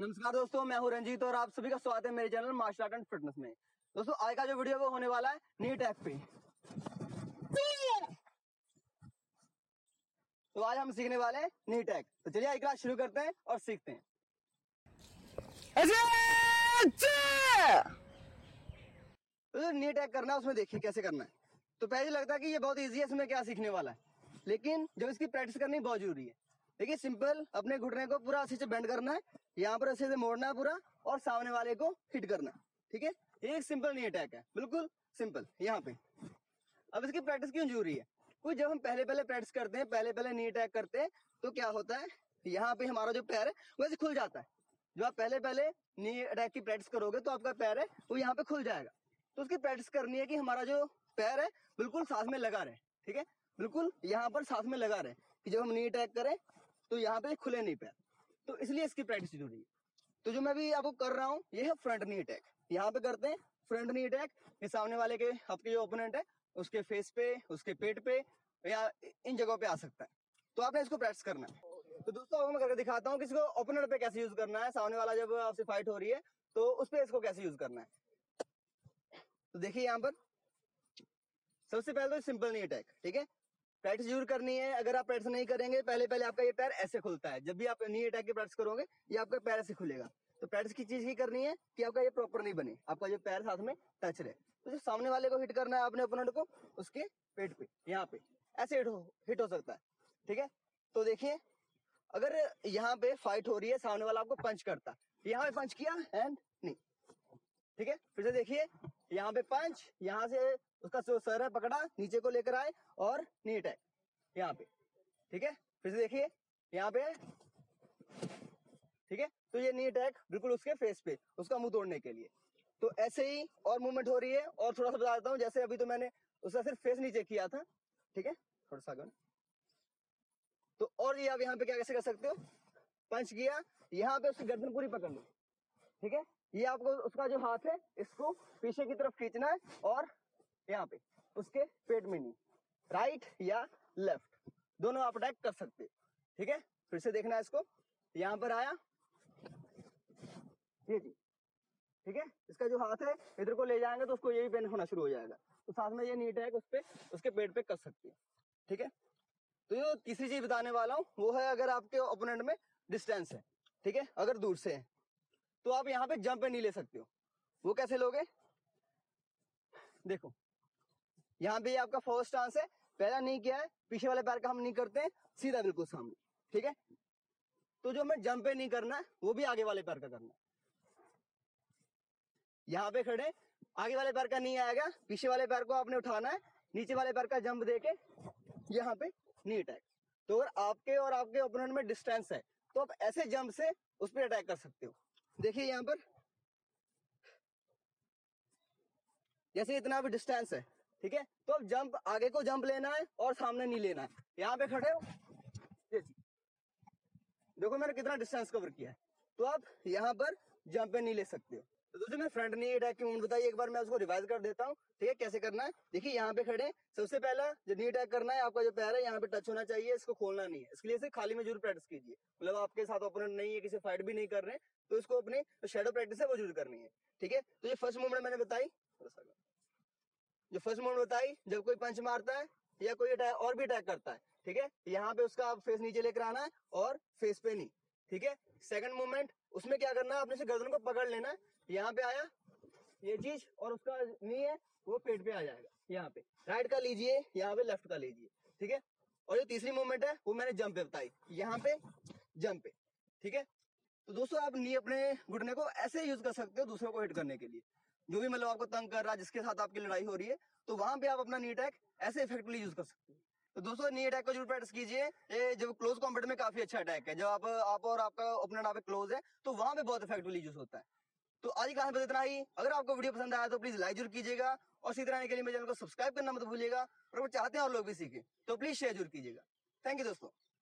नमस्कार दोस्तों, मैं हूं रंजीत और आप सभी का स्वागत है मेरे channel martial art and fitness में। दोस्तों आज का जो वीडियो वो होने वाला है नी अटैक पे। तो आज हम सीखने वाले हैं नी अटैक। तो चलिए एक क्लास शुरू करते हैं और सीखते हैं। तो नी अटैक करना है उसमें देखिए कैसे करना है। तो पहले लगता है कि ये बहुत ईजी है, इसमें क्या सीखने वाला है, लेकिन जब इसकी प्रैक्टिस करनी बहुत जरूरी है। देखिए सिंपल अपने घुटने को पूरा अच्छे से बेंड करना है, यहाँ पर अच्छे से मोड़ना है पूरा और सामने वाले को हिट करना है, ठीक है। ये एक सिंपल नी अटैक है, बिल्कुल सिंपल। यहाँ पे अब इसकी प्रैक्टिस क्यों जरूरी है, क्योंकि जब हम पहले प्रैक्टिस करते हैं, पहले नी अटैक करते हैं तो क्या होता है, यहाँ पे हमारा जो पैर है वैसे खुल जाता है। जब आप पहले नी अटैक की प्रैक्टिस करोगे तो आपका पैर है वो यहाँ पे खुल जाएगा। तो उसकी प्रैक्टिस करनी है कि हमारा जो पैर है बिल्कुल सांस में लगा रहे, ठीक है, बिल्कुल यहाँ पर सांस में लगा रहे कि जब हम नी अटैक करें तो यहाँ पे खुले नहीं पैर। तो इसलिए इसकी प्रैक्टिस जरूरी है। तो जो मैं भी आपको कर रहा हूँ ये है फ्रंट नी अटैक। यहाँ पे करते हैं फ्रंट नी अटैक, ये सामने वाले के आपके जो ओपोनेंट है उसके फेस पे, उसके पेट पे या इन जगहों पे आ सकता है। तो आपने इसको प्रैक्टिस करना है। तो दोस्तों अब मैं करके दिखाता हूँ किसको ओपोनेंट पे कैसे यूज करना है। सामने वाला जब आपसे फाइट हो रही है तो उस पर इसको कैसे यूज करना है। तो देखिए यहाँ पर सबसे पहले तो सिंपल नी अटैक, ठीक है, प्रैक्टिस जरूर करनी है। अगर आप प्रैक्टिस नहीं करेंगे, पहले आपका ये पैर ऐसे खुलता है। जब भी आप नी अटैक की प्रैक्टिस करोगे ये आपका पैर ऐसे खुलेगा। तो प्रैक्टिस की चीज ही करनी है कि आपका ये प्रॉपर नहीं बने, आपका जो पैर साथ में टच रहे। तो जो सामने वाले को हिट करना है अपने ओपोनेंट को, उसके पेट पे यहाँ पे ऐसे हिट हो सकता है, ठीक है। तो देखिए अगर यहाँ पे फाइट हो रही है, सामने वाला आपको पंच करता, यहाँ पे पंच किया एंड नहीं, ठीक है। फिर से देखिए यहाँ पे पंच, यहाँ से उसका सर है पकड़ा, नीचे को लेकर आए और नी अटैक यहाँ पे, ठीक है। फिर से देखिए यहाँ पे, ठीक है। तो ये नी अटैक बिल्कुल उसके फेस पे, उसका मुंह तोड़ने के लिए। तो ऐसे ही और मूवमेंट हो रही है। और थोड़ा सा बता देता हूँ, जैसे अभी तो मैंने उसका सिर्फ फेस नीचे किया था, ठीक है, थोड़ा सा आगे। तो और ये आप यहाँ पे क्या कैसे कर सकते हो, पंच किया यहाँ पे, उसकी गर्दन पूरी पकड़ लो, ठीक है। ये आपको उसका जो हाथ है इसको पीछे की तरफ खींचना है और यहाँ पे उसके पेट में नहीं, राइट या लेफ्ट दोनों आप अटैक कर सकते, ठीक है। फिर से देखना है इसको, यहाँ पर आया ये जी, ठीक है। इसका जो हाथ है इधर को ले जाएंगे तो उसको ये भी पेन होना शुरू हो जाएगा। तो साथ में ये नी अटैक उसके पेट पे कर सकते हैं, ठीक है। तो ये तीसरी चीज बताने वाला हूँ वो है अगर आपके ओपोनेंट में डिस्टेंस है, ठीक है, अगर दूर से है तो आप यहाँ पे जंप नहीं ले सकते हो। वो कैसे लोगे, देखो यहाँ पे आपका फर्स्ट स्टांस है, पहला नहीं किया है, पीछे वाले पैर का हम नहीं करते हैं, सीधा बिल्कुल सामने, ठीक है। तो जो हमें जंप नहीं करना है वो भी आगे वाले पैर का करना है। यहाँ पे खड़े आगे वाले पैर का नहीं आएगा, पीछे वाले पैर को आपने उठाना है, नीचे वाले पैर का जंप देके यहाँ पे नी अटैक। तो अगर आपके और आपके ओपोनेंट में डिस्टेंस है तो आप ऐसे जंप से उस पर अटैक कर सकते हो। देखिए यहाँ पर जैसे इतना भी डिस्टेंस है, ठीक है, तो अब जंप आगे को जंप लेना है और सामने नहीं लेना है। यहाँ पे खड़े हो, देखो मैंने कितना डिस्टेंस कवर किया है। तो आप यहाँ पर जंप पे नहीं ले सकते हो। तो दोस्तों मैं फ्रंट नी अटैक की मूवमेंट बताइए, एक बार मैं उसको रिवाइज कर देता हूँ, ठीक है, कैसे करना है। देखिए यहाँ पे खड़े, सबसे पहला जो नी अटैक करना है आपका जो पैर है यहाँ पे टच होना चाहिए, इसको खोलना नहीं है। इसके लिए खाली में जरूर प्रैक्टिस कीजिए, मतलब आपके साथ ओपोनेंट नहीं है, किसी फाइट भी नहीं कर रहे, तो इसको अपनी शेडो प्रैक्टिस है वो जरूर करनी है, ठीक है। तो ये फर्स्ट मूवमेंट मैंने बताई, जो फर्स्ट मूवमेंट बताई, जब कोई पंच मारता है या कोई और भी अटैक करता है, ठीक है, यहाँ पे उसका आप फेस नीचे लेकर आना है और फेस पे नहीं, ठीक है। सेकंड मूवमेंट उसमें क्या करना है, आपने से गर्दन को पकड़ लेना है, यहाँ पे आया ये चीज और उसका नी है वो पेट पे आ जाएगा। यहाँ पे राइट का लीजिए, यहाँ पे लेफ्ट का लीजिए, ठीक है। और जो तीसरी मूवमेंट है वो मैंने जंप पे बताई, यहाँ पे जंप पे, ठीक है। तो दोस्तों आप नी अपने घुटने को ऐसे यूज कर सकते हो दूसरों को हिट करने के लिए, जो भी मतलब आपको तंग कर रहा है, जिसके साथ आपकी लड़ाई हो रही है, तो वहां पे आप अपना नी अटैक ऐसे इफेक्टिवली यूज कर सकते हैं। तो दोस्तों नी अटैक को जरूर प्रैक्टिस कीजिए, ये जब क्लोज कॉम्बैट में काफी अच्छा अटैक है, जब आप और आपका ओपोनेंट आप क्लोज है तो वहां पे बहुत इफेक्टिवली यूज होता है। तो आज की क्लास में इतना ही। अगर आपको वीडियो पसंद आया तो प्लीज लाइक जरूर कीजिएगा और इसी तरह के लिए मेरे चैनल को सब्सक्राइब करना मत भूलिएगा। और अगर चाहते हैं और लोग भी सीखें तो प्लीज शेयर जरूर कीजिएगा। थैंक यू दोस्तों।